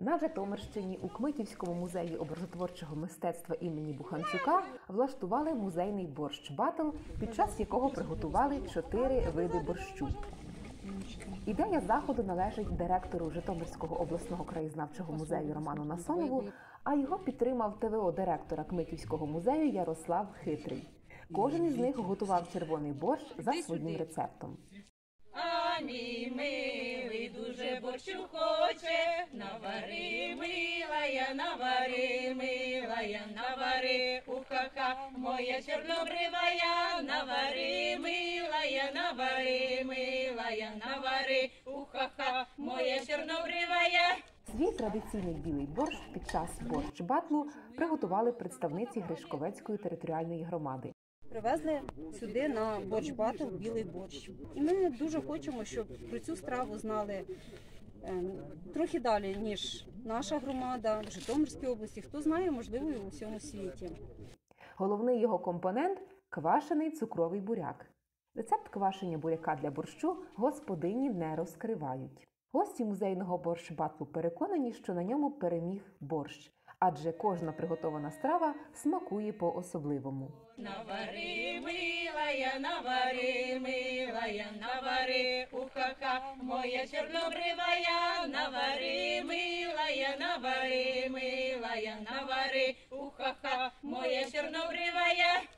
На Житомирщині у Кмитівському музеї образотворчого мистецтва імені Буханчука влаштували музейний борщ-батл, під час якого приготували 4 види борщу. Ідея заходу належить директору Житомирського обласного краєзнавчого музею Роману Насонову, а його підтримав ТВО директора Кмитівського музею Ярослав Хитрий. Кожен із них готував червоний борщ за своїм рецептом. А мій милий дуже борщу хоче, навари, милая, навари, милая, навари, уха-ха, моя чорнобривая, навари, милая, навари, милая, навари, уха-ха, моя чорнобривая. Свій традиційний білий борщ під час борщ-батлу приготували представниці Гришковецької територіальної громади. Привезли сюди на борщ-батл білий борщ. І ми дуже хочемо, щоб про цю страву знали трохи далі, ніж наша громада в Житомирській області. Хто знає, можливо, і у всьому світі. Головний його компонент – квашений цукровий буряк. Рецепт квашення буряка для борщу господині не розкривають. Гості музейного борщ-батлу переконані, що на ньому переміг борщ. Адже кожна приготована страва смакує по-особливому. Навари, милая, навари, милая, навари, уха-ха, моя чорнобривая, навари, милая, навари, милая, навари, уха-ха, моя чорнобривая.